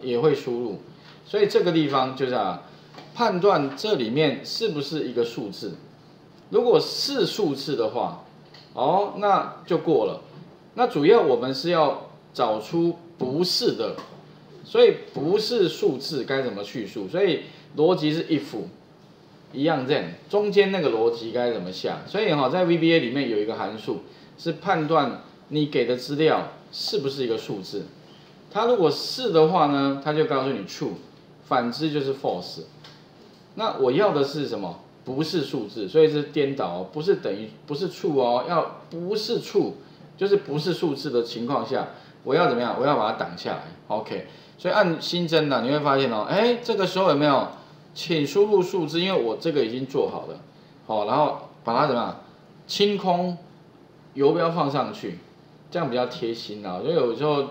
也会输入，所以这个地方就是啊，判断这里面是不是一个数字，如果是数字的话，哦，那就过了。那主要我们是要找出不是的，所以不是数字该怎么叙述？所以逻辑是 if 一样这样，中间那个逻辑该怎么下？所以哈，在 VBA 里面有一个函数是判断你给的资料是不是一个数字。 它如果是的话呢，它就告诉你 true， 反之就是 false。那我要的是什么？不是数字，所以是颠倒哦，不是等于不是 true 哦，要不是 true， 就是不是数字的情况下，我要怎么样？我要把它挡下来。OK， 所以按新增呢，你会发现哦，哎，这个时候有没有？请输入数字，因为我这个已经做好了，好、哦，然后把它怎么样？清空，游标放上去，这样比较贴心啊。因为有时候。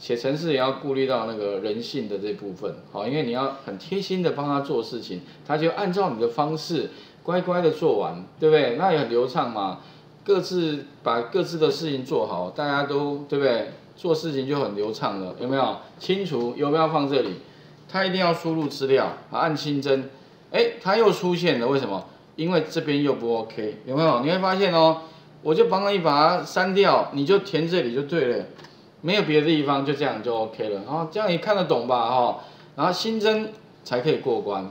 写程式也要顾虑到那个人性的这部分，好，因为你要很贴心的帮他做事情，他就按照你的方式乖乖的做完，对不对？那也很流畅嘛，各自把各自的事情做好，大家都对不对？做事情就很流畅了，有没有？清除有没有放这里？他一定要输入资料，按新增，哎，他又出现了，为什么？因为这边又不 OK， 有没有？你会发现哦，我就帮你把它删掉，你就填这里就对了。 没有别的地方，就这样就 OK 了。然后这样你看得懂吧？哈，然后新增才可以过关。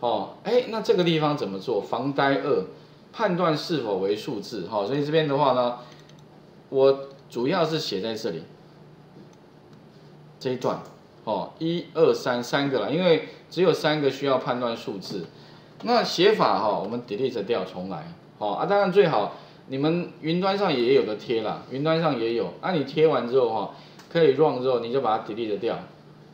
哦，哎，那这个地方怎么做？防呆2，判断是否为数字。哈，所以这边的话呢，我主要是写在这里这一段。哦，1、2、3三个啦，因为只有三个需要判断数字。那写法哈，我们 delete 掉重来。哦啊，当然最好。 你们云端上也有的贴啦，云端上也有。啊，你贴完之后哈，可以 run 之后你就把它 delete 掉，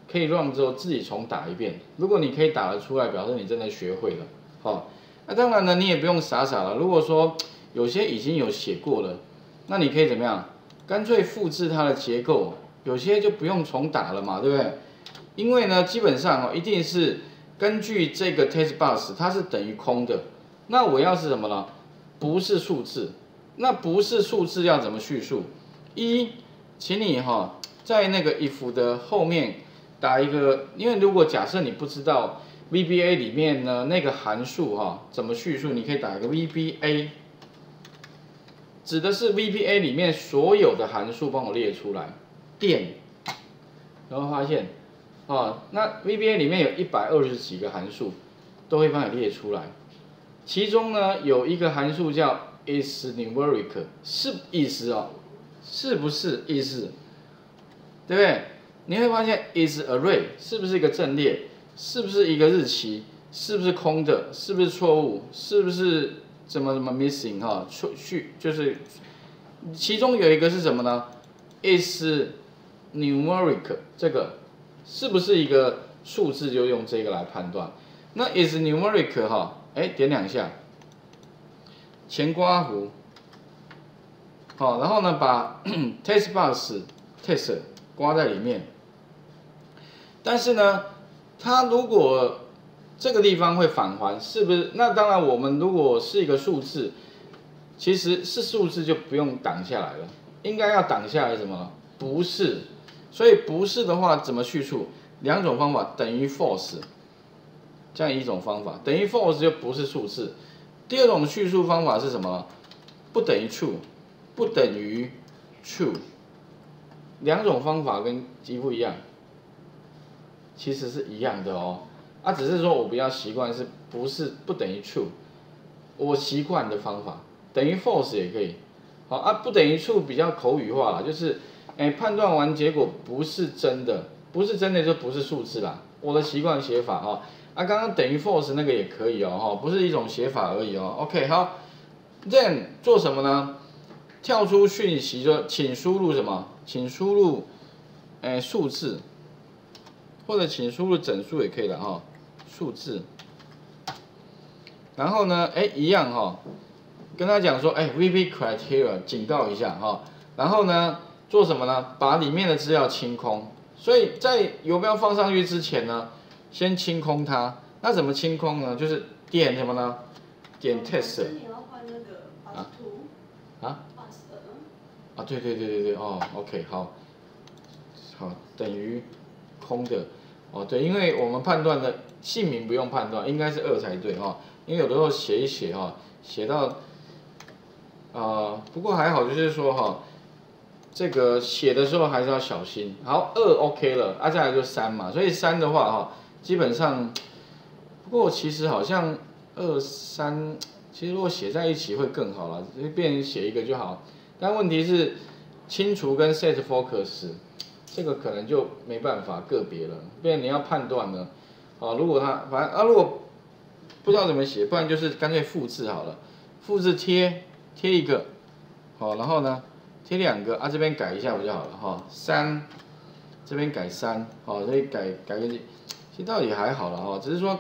可以 run 之后自己重打一遍。如果你可以打得出来，表示你真的学会了。好，那当然呢，你也不用傻傻了。如果说有些已经有写过了，那你可以怎么样？干脆复制它的结构，有些就不用重打了嘛，对不对？因为呢，基本上哦，一定是根据这个 text box 它是等于空的。那我要是什么呢？不是数字。 那不是数字要怎么叙述？一，请你哈在那个 if 的后面打一个，因为如果假设你不知道 VBA 里面呢那个函数哈怎么叙述，你可以打一个 VBA， 指的是 VBA 里面所有的函数，帮我列出来。电，然后发现啊，那 VBA 里面有120几个函数，都会帮你列出来。其中呢有一个函数叫 IsNumeric 是意思哦，是不是意思？对不对？你会发现 IsArray 是不是一个阵列？是不是一个日期？是不是空的？是不是错误？是不是怎么 missing 哈？错序就是其中有一个是什么呢 ？IsNumeric 这个是不是一个数字？就用这个来判断。那 IsNumeric 哈，哎，点两下。 前刮弧，好，然后呢，把 text box text 刮在里面。但是呢，它如果这个地方会返还，是不是？那当然，我们如果是一个数字，其实是数字就不用挡下来了，应该要挡下来什么？不是。所以不是的话，怎么叙述？两种方法，等于 false， 这样一种方法，等于 false 就不是数字。 第二种叙述方法是什么？不等于 true， 不等于 true， 两种方法跟几乎一样，其实是一样的哦。啊，只是说我比较习惯是不是不等于 true， 我习惯的方法，等于 false 也可以。好啊，不等于 true 比较口语化啦，就是判断完结果不是真的，不是真的就不是数字啦。我的习惯写法哦。 啊，刚刚等于 false 那个也可以哦，哈，不是一种写法而已哦。OK， 好 ，then 做什么呢？跳出讯息说，请输入什么？请输入，数字，或者请输入整数也可以的哈、哦，数字。然后呢，一样哈、哦，跟他讲说，VB criteria 警告一下哈、哦。然后呢，做什么呢？把里面的资料清空。所以在游标放上去之前呢。 先清空它，那怎么清空呢？就是点什么呢？点 test。你要换那个 bus2。啊？ bus2。啊，对对对对对，哦 ，OK， 好，好，等于空的。哦，对，因为我们判断的姓名不用判断，应该是2才对哦。因为有的时候写一写哈，写到，不过还好，就是说哈，这个写的时候还是要小心。好，2 OK 了，啊，再来就3嘛。所以3的话哈，基本上，不过其实好像2、3，其实如果写在一起会更好了，随便写一个就好。但问题是，清除跟 set focus。 这个可能就没办法个别了，不然你要判断呢。啊，如果他反正啊，如果不知道怎么写，不然就是干脆复制好了，复制贴一个，好，然后呢贴2个啊，这边改一下不就好了哈？3，这边改3，好，所以改个，其实倒也还好了哈，只是说。